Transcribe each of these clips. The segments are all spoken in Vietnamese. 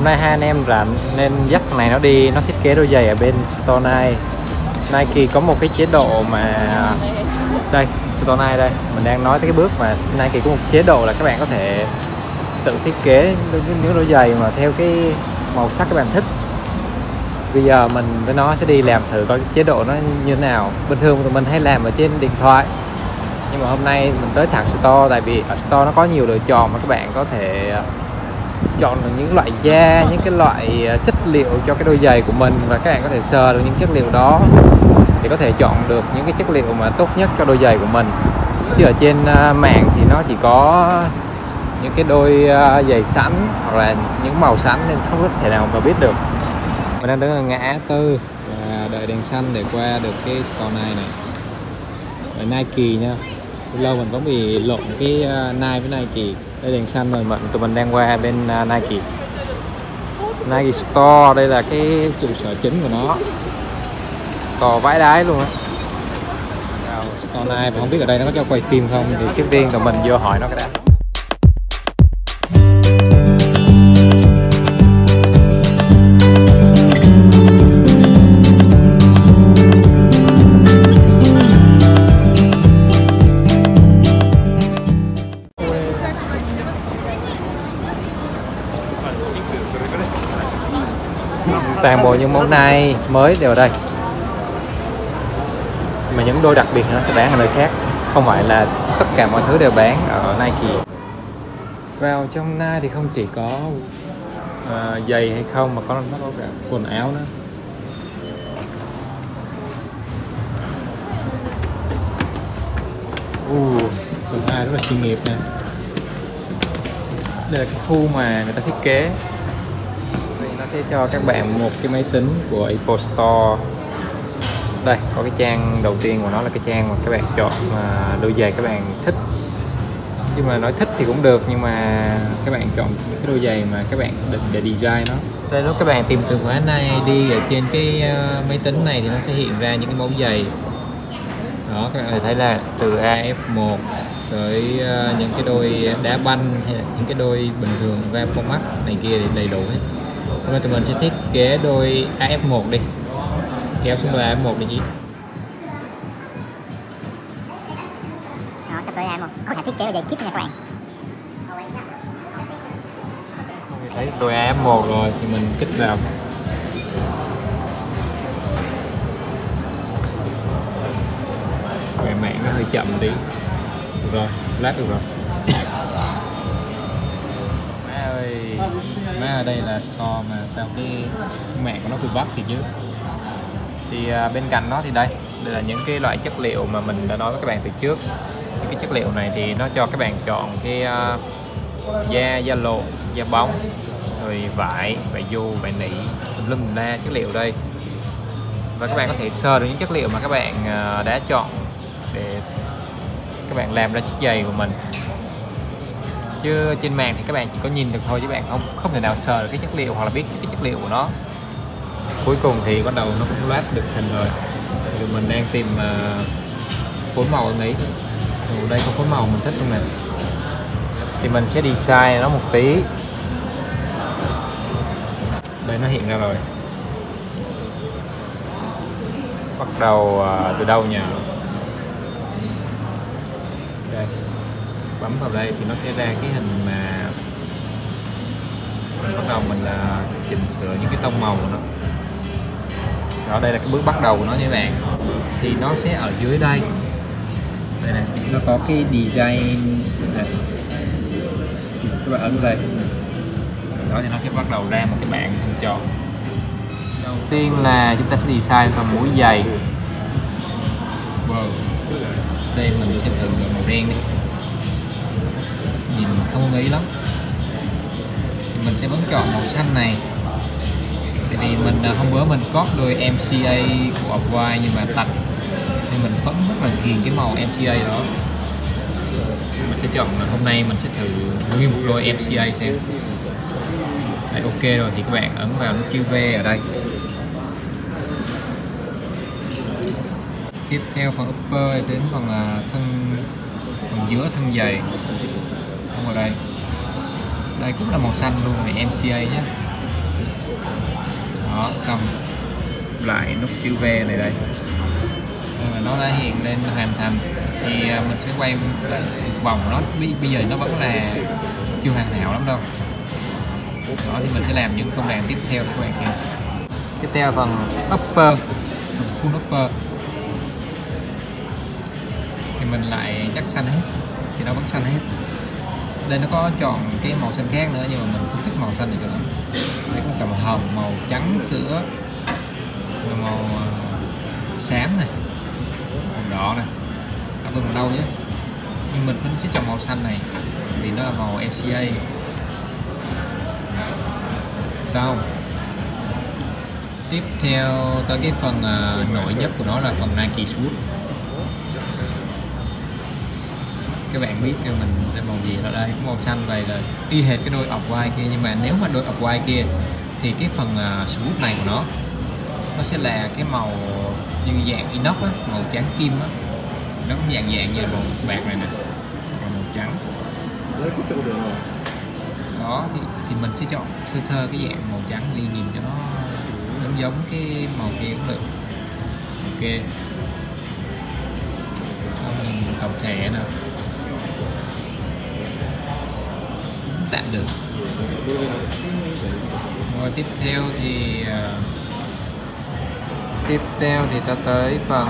Hôm nay hai anh em rảnh nên dắt này nó đi, nó thiết kế đôi giày ở bên store này. Nike có một cái chế độ mà đây, store này đây, mình đang nói tới cái bước mà Nike có một chế độ là các bạn có thể tự thiết kế những đôi giày mà theo cái màu sắc các bạn thích. Bây giờ mình với nó sẽ đi làm thử coi cái chế độ nó như thế nào. Bình thường tụi mình hay làm ở trên điện thoại, nhưng mà hôm nay mình tới thẳng store, tại vì ở store nó có nhiều lựa chọn mà các bạn có thể chọn được những loại da, những cái loại chất liệu cho cái đôi giày của mình, và các bạn có thể sờ được những chất liệu đó thì có thể chọn được những cái chất liệu mà tốt nhất cho đôi giày của mình. Chứ ở trên mạng thì nó chỉ có những cái đôi giày sẵn hoặc là những màu sẵn nên không có thể nào mà biết được. Mình đang đứng ở ngã tư và đợi đèn xanh để qua được cái store này. Ở Nike nha, lâu mình vẫn bị lộn cái Nike với Nike. Đây đèn xanh rồi, tụi mình đang qua bên Nike Store. Đây là cái trụ sở chính của nó, to vãi đái luôn á. Store này không biết ở đây nó có cho quay phim không, thì trước tiên tụi mình vô hỏi nó cái đã. Toàn bộ những món này mới đều ở đây, mà những đôi đặc biệt nó sẽ bán ở nơi khác, không phải là tất cả mọi thứ đều bán ở Nike. Vào trong Nike thì không chỉ có giày hay không, mà nó có cả quần áo nữa. Quần ai rất là chuyên nghiệp nè. Đây là cái khu mà người ta thiết kế, sẽ cho các bạn một cái máy tính của Apple Store. Đây có cái trang đầu tiên của nó là cái trang mà các bạn chọn đôi giày các bạn thích. Nhưng mà nói thích thì cũng được, nhưng mà các bạn chọn cái đôi giày mà các bạn định để design nó. Đây lúc các bạn tìm từ khóa này đi ở trên cái máy tính này thì nó sẽ hiện ra những cái mẫu giày. Đó, các bạn thấy là từ AF1 tới những cái đôi đá banh hay là những cái đôi bình thường ra con mắt này kia thì đầy đủ hết. Hôm nay tụi mình sẽ thiết kế đôi AF1 đi. Kéo xuống đôi AF1 đi chị. Đó, sắp tới AF1. Có thể thiết kế đôi giày kit nha các bạn. Thấy đôi AF1 rồi thì mình kích vào. Về mạng nó hơi chậm tí. Được rồi, lát được rồi. Má ở đây là store mà sao cái mẹ của nó bị bắt thì chứ. Thì bên cạnh nó thì đây là những cái loại chất liệu mà mình đã nói với các bạn từ trước. Những cái chất liệu này thì nó cho các bạn chọn cái da lộn, da bóng, rồi vải, vải dù, vải nỉ, lum la chất liệu đây. Và các bạn có thể sờ được những chất liệu mà các bạn đã chọn để các bạn làm ra chiếc giày của mình. Chứ trên mạng thì các bạn chỉ có nhìn được thôi, chứ bạn không thể nào sờ được cái chất liệu hoặc là biết cái chất liệu của nó. Cuối cùng thì bắt đầu nó cũng lát được hình rồi. Thì mình đang tìm phối màu anh ấy. Đây có phối màu mình thích luôn nè. Thì mình sẽ design nó một tí. Đây nó hiện ra rồi. Bắt đầu từ đâu nhỉ? Đây. Bấm vào đây thì nó sẽ ra cái hình mà bắt đầu mình là chỉnh sửa những cái tông màu của nó. Đó, đây là cái bước bắt đầu của nó nha các bạn. Thì nó sẽ ở dưới đây. Đây này, nó có cái design này. Các bạn ấn vào đây. Đó thì nó sẽ bắt đầu ra một cái bảng hình tròn. Đầu tiên là chúng ta sẽ design vào mũi giày. Wow. Đây mình sẽ thử màu đen đi. Nhìn không nghĩ lắm. Mình sẽ bấm chọn màu xanh này. Tại vì mình hôm bữa mình cóp đôi MCA của off-white nhưng mà tạch, nên mình vẫn rất là ghiền cái màu MCA đó. Mình sẽ chọn là hôm nay mình sẽ thử nguyên một đôi MCA xem. Đấy, ok rồi thì các bạn ấn vào nút chữ V ở đây. Tiếp theo phần upper đến phần là phần giữa thân giày. Đây cũng là màu xanh luôn này, MCA nhé. Đó, xong lại nút chữ V này đây. Và nó đã hiện lên hoàn thành. Thì mình sẽ quay lại vòng nó, bây giờ nó vẫn là chưa hoàn hảo lắm đâu. Đó thì mình sẽ làm những công đoạn tiếp theo để các bạn xem. Tiếp theo phần upper, phần full upper thì mình lại chắc xanh hết, thì nó vẫn xanh hết. Đây nó có chọn cái màu xanh khác nữa nhưng mà mình không thích màu xanh này cho lắm. Đây có cả màu hồng, màu trắng sữa, màu xám này, màu đỏ này, nó có màu đâu nhé. Nhưng mình vẫn sẽ chọn màu xanh này vì nó là màu MCA. Xong tiếp theo tới cái phần nổi nhất của nó là phần Nike suit. Các bạn biết cho mình là màu gì ở đây, cũng màu xanh vậy rồi, y hệt cái đôi off-white kia. Nhưng mà nếu mà đôi off-white kia thì cái phần suit này của nó sẽ là cái màu như dạng inox á, màu trắng kim á, nó cũng dạng như màu bạc này nè, màu trắng. Đó thì mình sẽ chọn sơ cái dạng màu trắng đi, nhìn cho nó giống cái màu kia cũng được. Ok, xong mình tổng thể nè, cũng tạm được. Rồi tiếp theo thì ta tới phần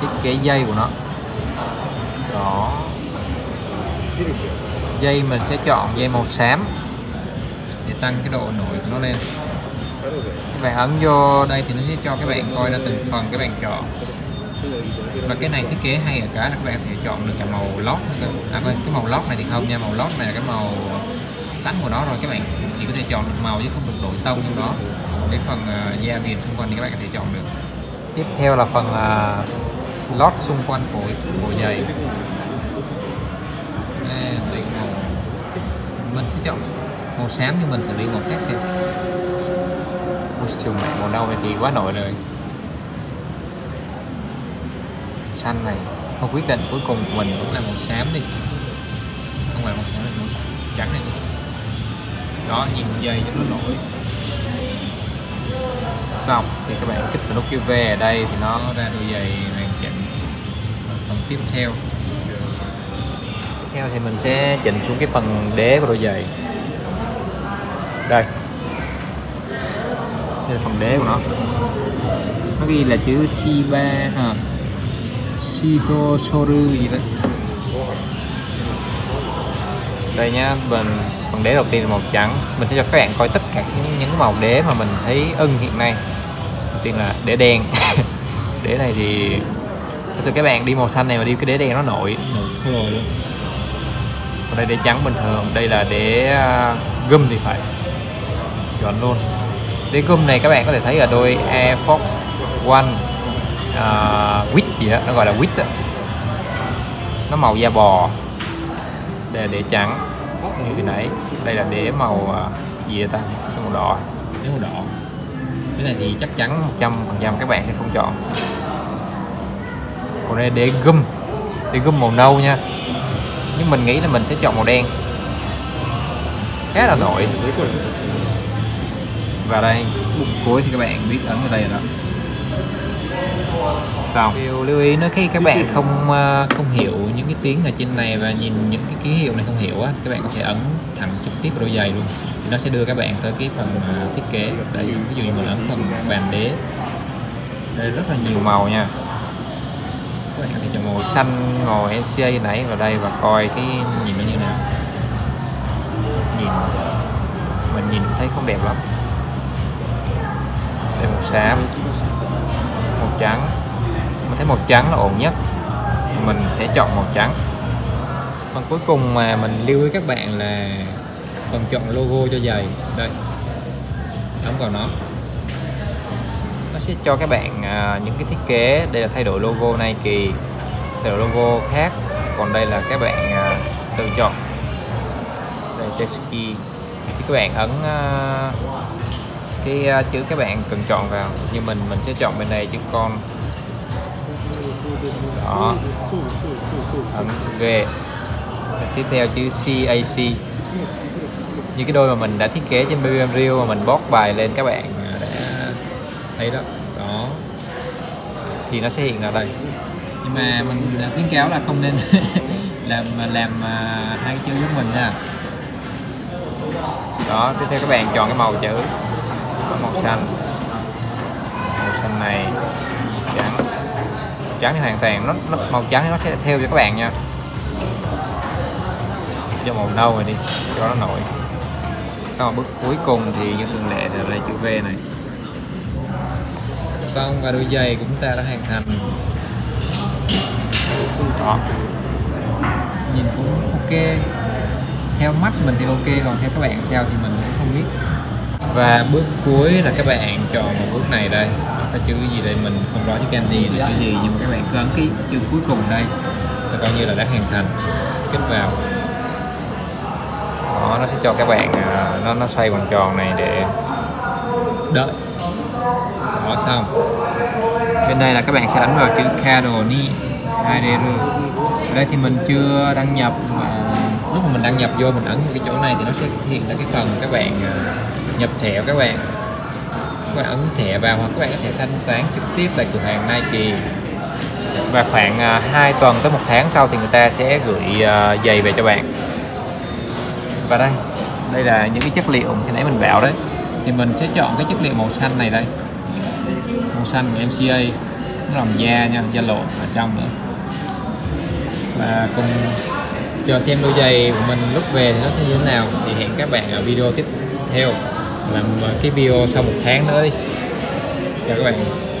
thiết kế dây của nó. Đó, dây mình sẽ chọn dây màu xám để tăng cái độ nổi của nó lên. Các bạn ấn vô đây thì nó sẽ cho các bạn coi ra từng phần các bạn chọn. Và cái này thiết kế hay ở cái là các bạn có thể chọn được cả màu lót, cái màu lót này thì không nha, màu lót này là cái màu sẵn của nó rồi, các bạn chỉ có thể chọn được màu chứ không được đổi tông trong đó. Cái phần da viền xung quanh thì các bạn có thể chọn được. Tiếp theo là phần lót xung quanh của giày. Mình sẽ chọn màu xám nhưng mình thử đi màu khác xem. Trường này màu nâu này thì quá nổi rồi. Xanh này, không, quyết định cuối cùng của mình cũng là màu xám đi. Không phải màu xám, là màu trắng này đi. Đó, nhìn dây cho nó nổi. Xong thì các bạn kích vào nút V ở đây thì nó ra đôi giày hoàn chỉnh. Phần tiếp theo thì mình sẽ chỉnh xuống cái phần đế của đôi giày. Đây, đây là phần đế của nó ghi là chữ Shiba hả, Shito Soru gì đấy. Đây nhá, phần đế đầu tiên là màu trắng. Mình sẽ cho các bạn coi tất cả những màu đế mà mình thấy ưng hiện nay. Đầu tiên là đế đen. Đế này thì thật sự các bạn đi màu xanh này mà đi cái đế đen nó nổi thôi luôn. Còn đây đế trắng bình thường, đây là đế gum thì phải chọn luôn. Đế gum này các bạn có thể thấy ở đôi AF1 Wheat gì đó, nó gọi là Wheat đó. Nó màu da bò. Đây là đế trắng như nãy. Đây là đế màu gì vậy ta, màu đỏ. Đế màu đỏ. Cái này thì chắc chắn 100% các bạn sẽ không chọn. Còn đây là đế gum. Đế gum màu nâu nha. Nhưng mình nghĩ là mình sẽ chọn màu đen, khá là nổi. Và đây, cuối thì các bạn biết ấn vào đây rồi đó. Xong. Điều lưu ý nữa, khi các bạn không hiểu những cái tiếng ở trên này và nhìn những cái ký hiệu này không hiểu á, các bạn có thể ấn thẳng trực tiếp vào đôi giày luôn. Thì nó sẽ đưa các bạn tới cái phần thiết kế. Đây, ví dụ như mình ấn phần bàn đế. Đây rất là nhiều màu nha. Các bạn có thể chọn màu xanh, màu MCA nãy vào đây và coi cái nhìn nó như nào. Nhìn mình nhìn thấy không đẹp lắm. Đây màu xám, màu trắng. Mình thấy màu trắng là ổn nhất, mình sẽ chọn màu trắng. Phần cuối cùng mà mình lưu ý các bạn là phần chọn logo cho giày. Đây, ấn vào nó sẽ cho các bạn những cái thiết kế. Đây là thay đổi logo Nike, thay đổi logo khác. Còn đây là các bạn tự chọn. Đây jet ski thì các bạn ấn cái chữ các bạn cần chọn vào, như mình sẽ chọn bên này chữ con. Đó, ấn G. Tiếp theo chữ CAC. như cái đôi mà mình đã thiết kế trên BBM Reel mà mình post bài lên, các bạn đã thấy đó, đó thì nó sẽ hiện ở đây. Nhưng mà mình khuyến cáo là không nên làm hai cái chữ giống mình nha. Đó, tiếp theo các bạn chọn cái màu chữ, màu xanh, màu xanh này, trắng, trắng hoàn toàn, nó màu trắng nó sẽ theo cho các bạn nha. Cho màu nâu rồi đi cho nó nổi. Sau bước cuối cùng thì như thường lệ là ra chữ V này. Xong và đôi giày của chúng ta đã hoàn thành. Đó, nhìn cũng ok, theo mắt mình thì ok, còn theo các bạn sao thì mình cũng không biết. Và bước cuối là các bạn chọn một bước này đây, cái chữ gì đây mình không rõ, chữ candy là chữ gì, nhưng mà các bạn cứ ấn cái chữ cuối cùng đây là coi như là đã hoàn thành. Kích vào đó, nó sẽ cho các bạn nó xoay vòng tròn này để đợi. Đó, xong bên đây là các bạn sẽ đánh vào chữ Cadoni Aideru. Ở đây thì mình chưa đăng nhập, mà lúc mà mình đăng nhập vô mình ấn cái chỗ này thì nó sẽ hiện ra cái phần các bạn nhập thẻ của các bạn. Các bạn ấn thẻ vào hoặc các bạn có thể thanh toán trực tiếp tại cửa hàng Nike. Và khoảng 2 tuần tới 1 tháng sau thì người ta sẽ gửi giày về cho bạn. Và đây là những cái chất liệu khi nãy mình bảo đấy, thì mình sẽ chọn cái chất liệu màu xanh này đây, màu xanh của MCA, nó làm da nha, da lộn ở trong nữa. Và cùng chờ xem đôi giày của mình lúc về thì nó sẽ như thế nào, thì hẹn các bạn ở video tiếp theo, làm cái video sau 1 tháng nữa đi. Chào các bạn.